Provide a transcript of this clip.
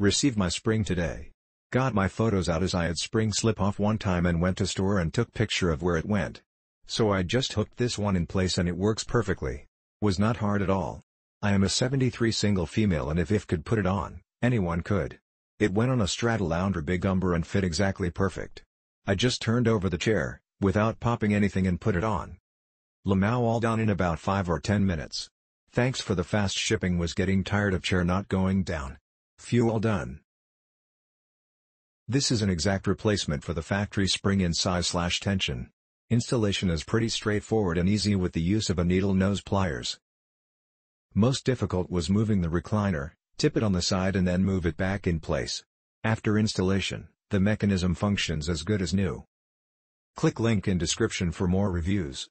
Received my spring today. Got my photos out as I had spring slip off one time and went to store and took picture of where it went. So I just hooked this one in place and it works perfectly. Was not hard at all. I am a 73 single female and if could put it on, anyone could. It went on a Stratolounger big umber and fit exactly perfect. I just turned over the chair, without popping anything and put it on. Lmao, all done in about 5 or 10 minutes. Thanks for the fast shipping, was getting tired of chair not going down. Phew, all done. This is an exact replacement for the factory spring in size/tension. Installation is pretty straightforward and easy with the use of a needle nose pliers. Most difficult was moving the recliner, tip it on the side and then move it back in place. After installation, the mechanism functions as good as new. Click link in description for more reviews.